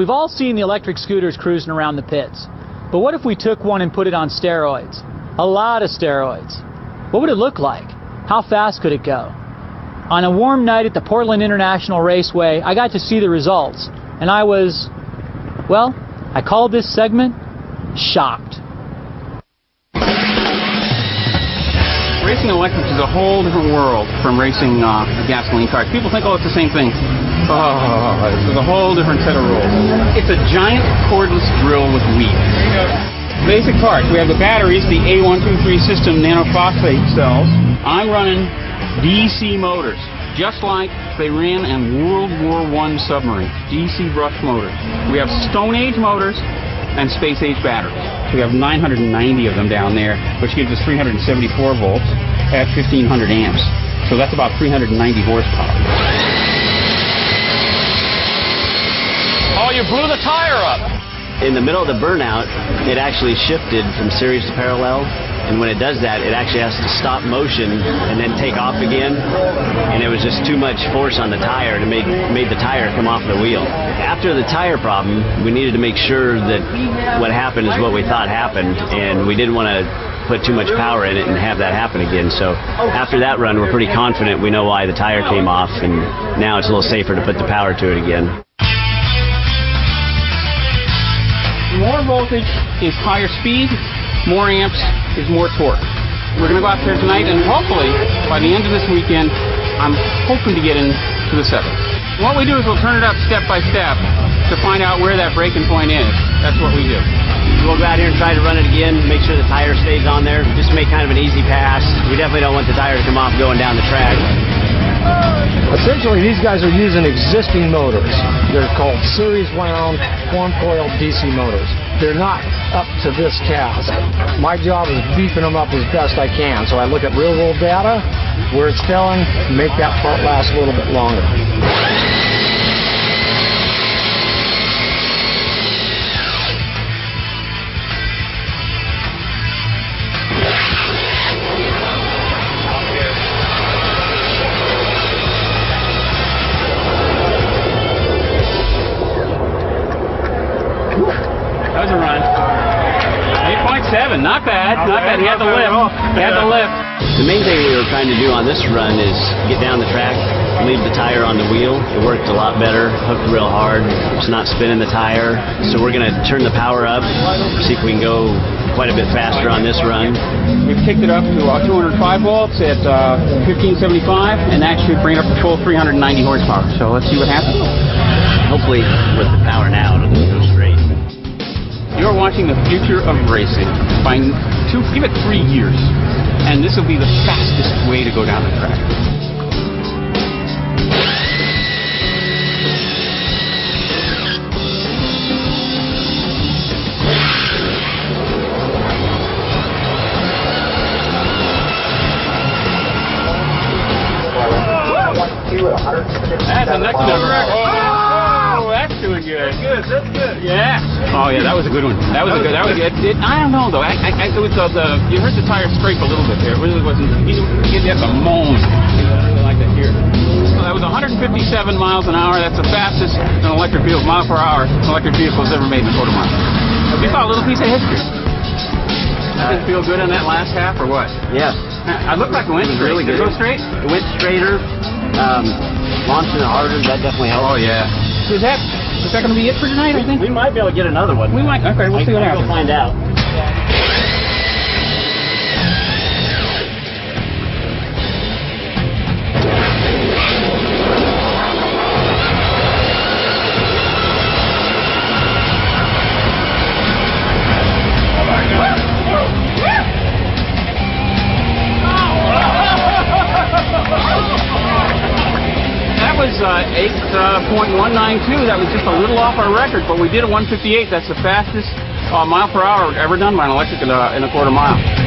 We've all seen the electric scooters cruising around the pits, but what if we took one and put it on steroids? A lot of steroids. What would it look like? How fast could it go? On a warm night at the Portland International Raceway, I got to see the results, and I was, well, I called this segment, shocked. Racing electric is a whole different world from racing a gasoline car. People think, oh, it's the same thing. Oh, it's a whole different set of rules. It's a giant cordless drill with wheels. Basic parts, we have the batteries, the A123 system nanophosphate cells. I'm running DC motors, just like they ran in World War I submarines, DC brush motors. We have Stone Age motors and Space Age batteries. We have 990 of them down there, which gives us 374 volts at 1,500 amps. So that's about 390 horsepower. Oh, you blew the tire up! In the middle of the burnout, it actually shifted from series to parallel. And when it does that, it actually has to stop motion and then take off again. And it was just too much force on the tire to made the tire come off the wheel. After the tire problem, we needed to make sure that what happened is what we thought happened. And we didn't want to put too much power in it and have that happen again. So after that run, we're pretty confident we know why the tire came off. And now it's a little safer to put the power to it again. More voltage is higher speed. More amps is more torque. We're going to go out there tonight, and hopefully, by the end of this weekend, I'm hoping to get into the sevens. What we do is we'll turn it up step by step to find out where that breaking point is. That's what we do. We'll go out here and try to run it again, make sure the tire stays on there, just make kind of an easy pass. We definitely don't want the tire to come off going down the track. Essentially, these guys are using existing motors. They're called series wound form coil DC motors. They're not up to this task. My job is beefing them up as best I can. So I look at real world data, where it's failing, make that part last a little bit longer. That was a run. 8.7, not bad, not bad. He had the lift. He had the lift. The main thing we were trying to do on this run is get down the track, leave the tire on the wheel. It worked a lot better, hooked real hard. It's not spinning the tire. So we're going to turn the power up, see if we can go quite a bit faster on this run. We've kicked it up to 205 volts at 1575, and that should bring it up to full 390 horsepower. So let's see what happens. Hopefully, with the power now, it'll go straight. You're watching the future of racing. Give it 3 years, and this will be the fastest way to go down the track. That's an excellent record. That's doing good. That's good. Yeah. Oh yeah, that was a good one. That was good. I don't know though. You heard the tire scrape a little bit there. It really wasn't. You had the moan. Like that here. So that was 157 miles an hour. That's the fastest an electric vehicle mile per hour an electric vehicle has ever made in a quarter mile. We saw a little piece of history. Did it feel good on that last half or what? Yeah. I looked like it went straight. Really good. Did it go straight? It went straighter. Launching it harder. That definitely helped. Oh yeah. Is that going to be it for tonight, I think? We might be able to get another one. We might. Okay, we'll see what happens. We'll find out. .192. That was just a little off our record, but we did a 158. That's the fastest mile per hour ever done by an electric in a quarter mile.